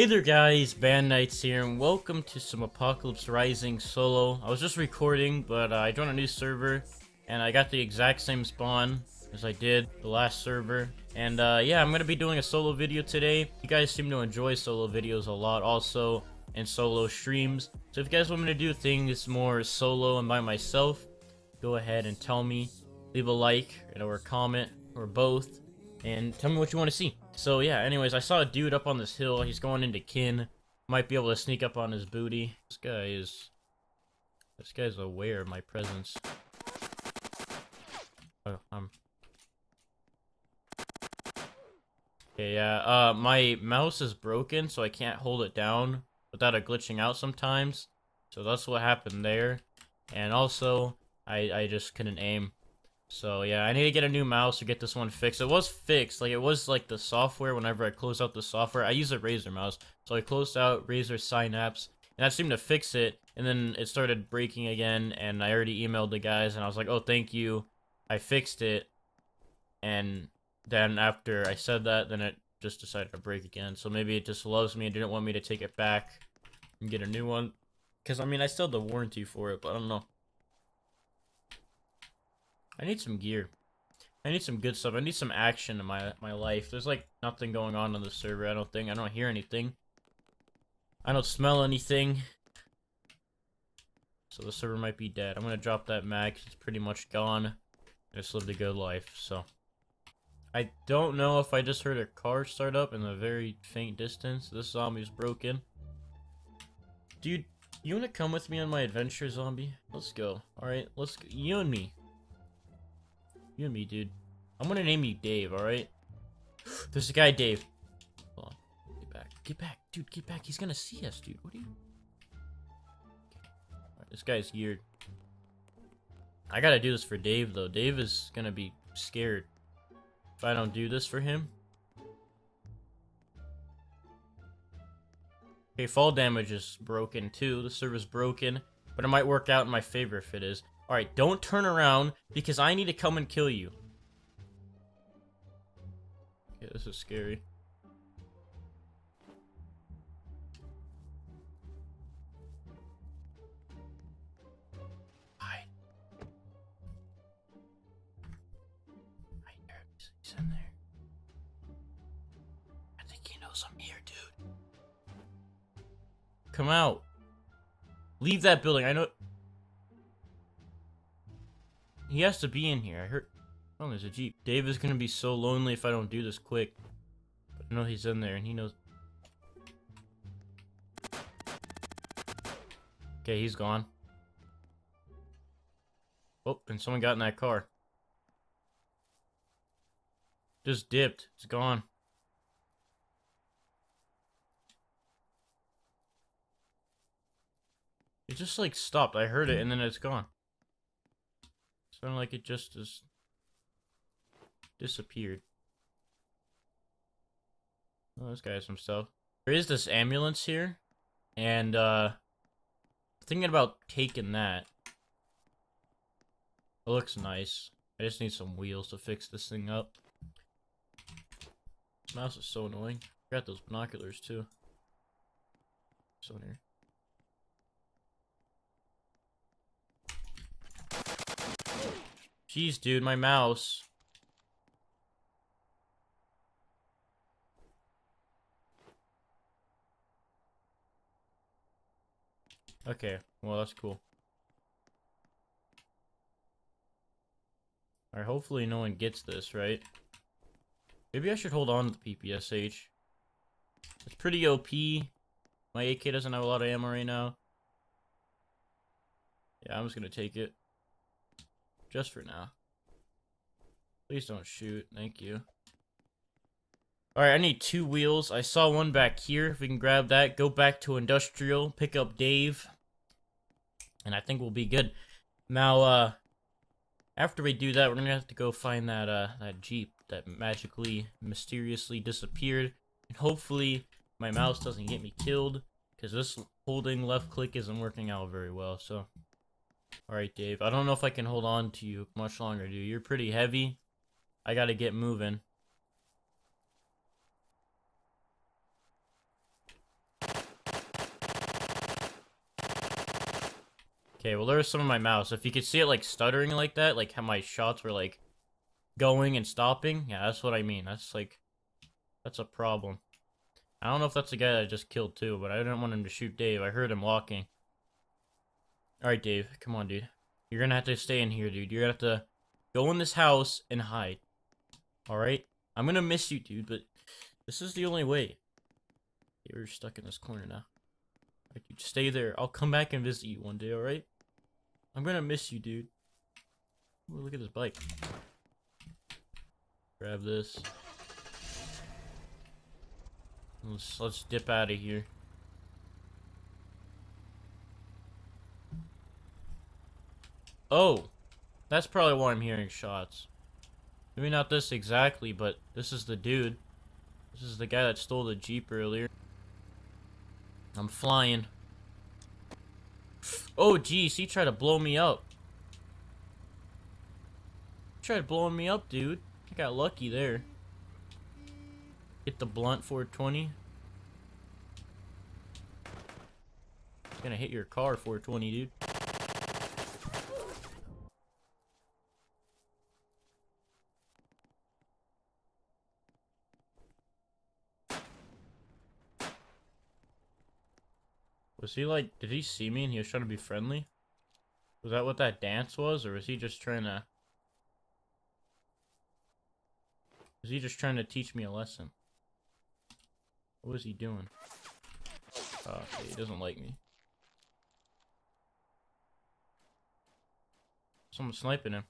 Hey there guys, Bandits here, and welcome to some Apocalypse Rising solo. I was just recording, but I joined a new server, and I got the exact same spawn as I did the last server. And yeah, I'm going to be doing a solo video today. You guys seem to enjoy solo videos a lot also, and solo streams. So if you guys want me to do things more solo and by myself, go ahead and tell me. Leave a like, or a comment, or both, and tell me what you want to see. So yeah, anyways, I saw a dude up on this hill. He's going into kin. Might be able to sneak up on his booty. This guy's aware of my presence. Oh, okay, yeah, my mouse is broken, so I can't hold it down without it glitching out sometimes. So that's what happened there. And also, I just couldn't aim. So yeah, I need to get a new mouse to get this one fixed. It was fixed, like it was like the software. Whenever I closed out the software, I used a Razer mouse, so I closed out Razer Synapse, and that seemed to fix it. And then it started breaking again, and I already emailed the guys, and I was like, "Oh, thank you, I fixed it." And then after I said that, then it just decided to break again. So maybe it just loves me and didn't want me to take it back and get a new one, because I mean I still have the warranty for it, but I don't know. I need some gear. I need some good stuff. I need some action in my life. There's like nothing going on the server, I don't think. I don't hear anything. I don't smell anything. So the server might be dead. I'm gonna drop that mag. It's pretty much gone. I just lived a good life, so. I don't know if I just heard a car start up in the very faint distance. This zombie's broken. Dude, you wanna come with me on my adventure, zombie? Let's go. Alright, let's go. You and me. You and me, dude. I'm gonna name you Dave, alright? There's a guy, Dave. Hold on. Get back. Get back. Dude, get back. He's gonna see us, dude. What are you... Right, this guy's geared. I gotta do this for Dave, though. Dave is gonna be scared if I don't do this for him. Okay, fall damage is broken, too. The server's broken. But it might work out in my favor if it is. Alright, don't turn around, because I need to come and kill you. Okay, this is scary. Hide. I hear him. He's in there. I think he knows I'm here, dude. Come out. Leave that building, I know... He has to be in here. I heard... Oh, there's a Jeep. Dave is gonna be so lonely if I don't do this quick. But I know he's in there, and he knows... Okay, he's gone. Oh, and someone got in that car. Just dipped. It's gone. It just, like, stopped. I heard it, and then it's gone. Sounded like it just is disappeared. Oh, this guy has some stuff. There is this ambulance here, and thinking about taking that. It looks nice. I just need some wheels to fix this thing up. This mouse is so annoying. I got those binoculars too. So near. Jeez, dude, my mouse. Okay, well, that's cool. Alright, hopefully no one gets this, right? Maybe I should hold on to the PPSH. It's pretty OP. My AK doesn't have a lot of ammo right now. Yeah, I'm just gonna take it. Just for now. Please don't shoot. Thank you. Alright, I need two wheels. I saw one back here. If we can grab that, go back to Industrial, pick up Dave. And I think we'll be good. Now, after we do that, we're gonna have to go find that, that Jeep that magically, mysteriously disappeared. And hopefully, my mouse doesn't get me killed, because this holding left click isn't working out very well, so... Alright, Dave. I don't know if I can hold on to you much longer, dude. You're pretty heavy. I gotta get moving. Okay, well, there's some of my mouse. If you could see it, like, stuttering like that, like, how my shots were, like, going and stopping. Yeah, that's what I mean. That's, like, that's a problem. I don't know if that's the guy that I just killed, too, but I didn't want him to shoot Dave. I heard him walking. Alright, Dave. Come on, dude. You're gonna have to stay in here, dude. You're gonna have to go in this house and hide. Alright? I'm gonna miss you, dude, but this is the only way. You're stuck in this corner now. Alright, dude, stay there. I'll come back and visit you one day, alright? I'm gonna miss you, dude. Ooh, look at this bike. Grab this. Let's dip out of here. Oh! That's probably why I'm hearing shots. Maybe not this exactly, but this is the dude. This is the guy that stole the Jeep earlier. I'm flying. Oh, geez, he tried to blow me up. He tried blowing me up, dude. I got lucky there. Hit the blunt 420. It's gonna hit your car 420, dude. Was he like, did he see me and he was trying to be friendly? Was that what that dance was, or was he just trying to... Was he just trying to teach me a lesson? What was he doing? Oh, okay, he doesn't like me. Someone's sniping him.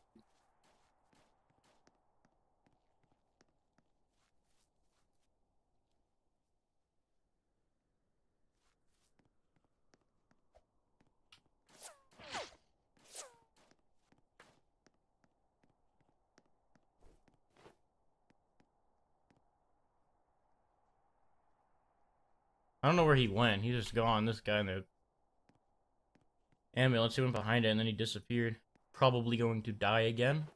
I don't know where he went. He's just gone. This guy in the ambulance, he went behind it and then he disappeared. Probably going to die again.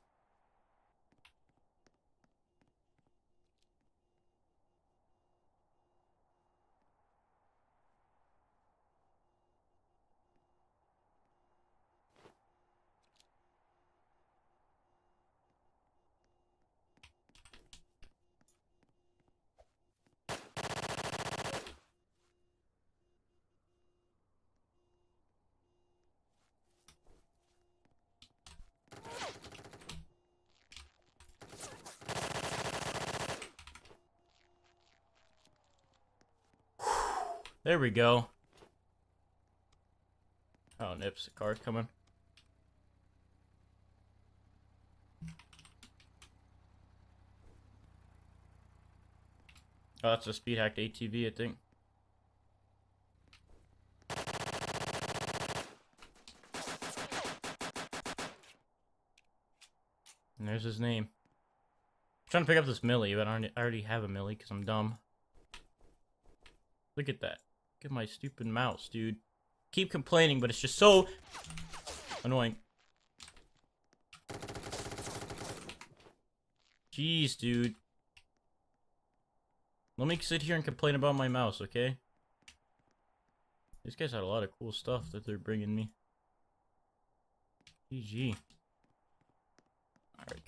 There we go. Oh, nips, the car's coming. Oh, that's a speed hacked ATV, I think. And there's his name. I'm trying to pick up this Millie, but I already have a Millie because I'm dumb. Look at that. Look at my stupid mouse, dude. Keep complaining, but it's just so annoying. Jeez, dude. Let me sit here and complain about my mouse, okay? These guys had a lot of cool stuff that they're bringing me. GG.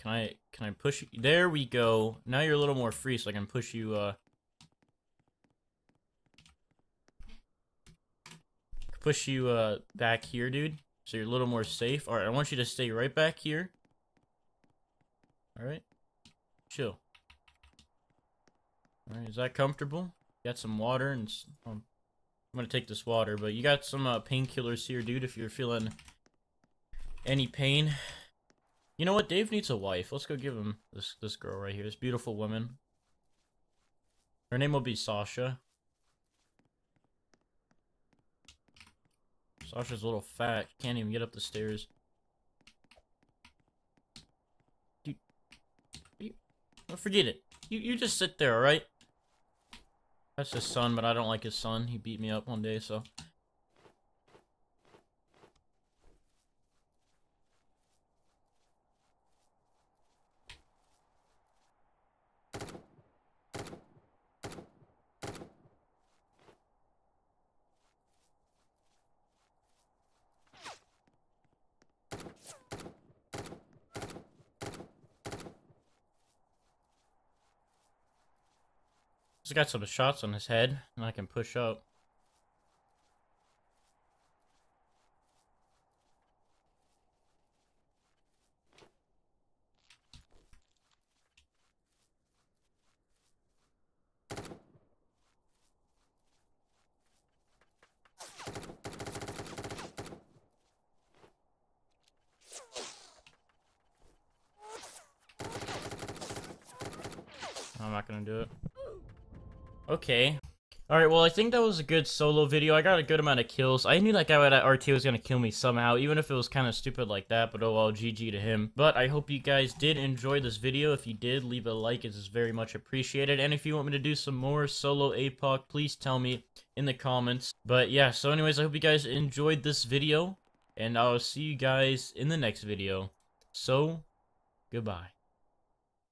Alright, can I push you? There we go. Now you're a little more free, so I can push you, back here, dude, so you're a little more safe. All right, I want you to stay right back here. All right, chill. All right, is that comfortable? Got some water, and I'm gonna take this water, but you got some painkillers here, dude, if you're feeling any pain. You know what? Dave needs a wife. Let's go give him this girl right here, this beautiful woman. Her name will be Sasha. Sasha's a little fat. Can't even get up the stairs. Dude, don't forget it. You just sit there, alright? That's his son, but I don't like his son. He beat me up one day, so... He's got some shots on his head, and I can push up. I'm not gonna do it. Okay. Alright, well, I think that was a good solo video. I got a good amount of kills. I knew that guy at RT was gonna kill me somehow, even if it was kind of stupid like that, but oh well, GG to him. But I hope you guys did enjoy this video. If you did, leave a like. It is very much appreciated. And if you want me to do some more solo APOC, please tell me in the comments. But yeah, so anyways, I hope you guys enjoyed this video, and I'll see you guys in the next video. So, goodbye.